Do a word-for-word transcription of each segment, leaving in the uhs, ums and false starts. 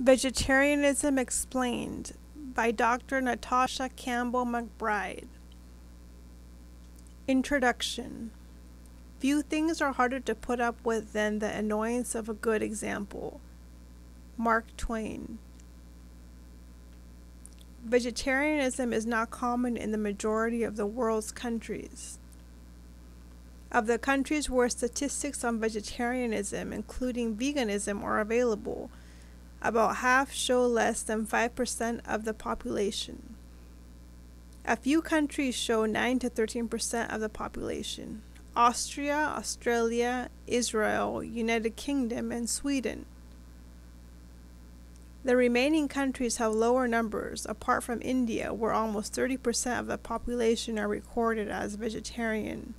Vegetarianism Explained by Doctor Natasha Campbell-McBride. Introduction. Few things are harder to put up with than the annoyance of a good example. Mark Twain. Vegetarianism is not common in the majority of the world's countries. Of the countries where statistics on vegetarianism, including veganism, are available, about half show less than five percent of the population. A few countries show nine to thirteen percent of the population: Austria, Australia, Israel, United Kingdom, and Sweden. The remaining countries have lower numbers, apart from India, where almost thirty percent of the population are recorded as vegetarian.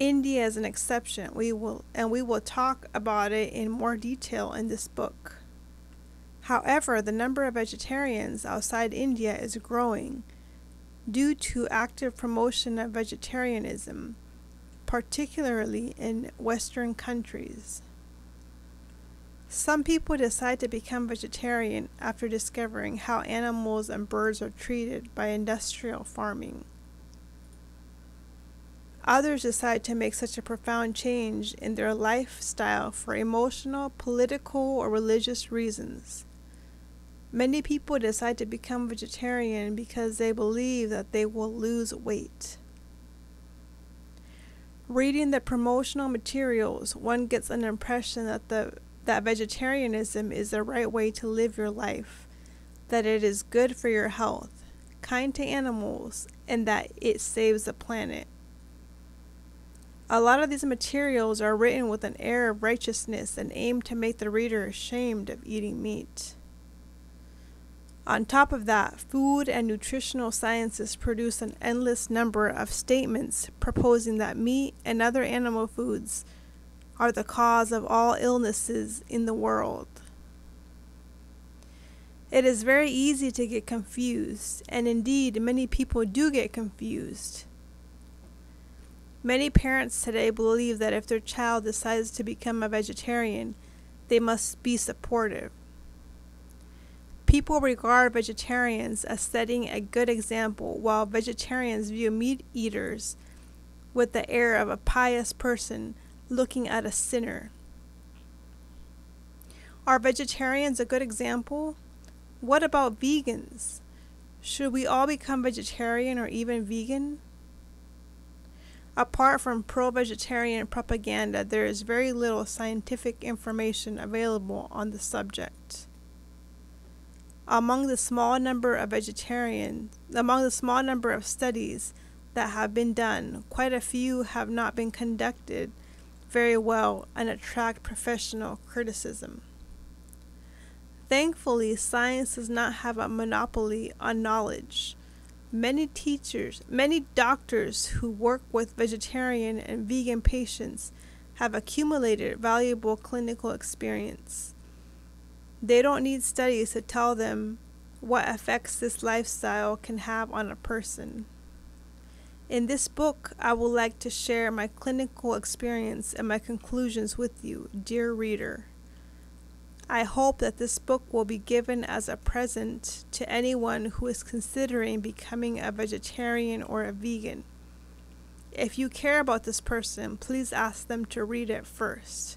India is an exception, we will, and we will talk about it in more detail in this book. However, the number of vegetarians outside India is growing due to active promotion of vegetarianism, particularly in Western countries. Some people decide to become vegetarian after discovering how animals and birds are treated by industrial farming. Others decide to make such a profound change in their lifestyle for emotional, political, or religious reasons. Many people decide to become vegetarian because they believe that they will lose weight. Reading the promotional materials, one gets an impression that, the, that vegetarianism is the right way to live your life, that it is good for your health, kind to animals, and that it saves the planet. A lot of these materials are written with an air of righteousness and aim to make the reader ashamed of eating meat. On top of that, food and nutritional sciences produce an endless number of statements proposing that meat and other animal foods are the cause of all illnesses in the world. It is very easy to get confused, and indeed many people do get confused. Many parents today believe that if their child decides to become a vegetarian, they must be supportive. People regard vegetarians as setting a good example, while vegetarians view meat eaters with the air of a pious person looking at a sinner. Are vegetarians a good example? What about vegans? Should we all become vegetarian or even vegan? Apart from pro-vegetarian propaganda, there is very little scientific information available on the subject. Among the small number of vegetarians, among the small number of studies that have been done, quite a few have not been conducted very well and attract professional criticism. Thankfully, science does not have a monopoly on knowledge. Many teachers, many doctors who work with vegetarian and vegan patients have accumulated valuable clinical experience. They don't need studies to tell them what effects this lifestyle can have on a person. In this book, I would like to share my clinical experience and my conclusions with you, dear reader. I hope that this book will be given as a present to anyone who is considering becoming a vegetarian or a vegan. If you care about this person, please ask them to read it first.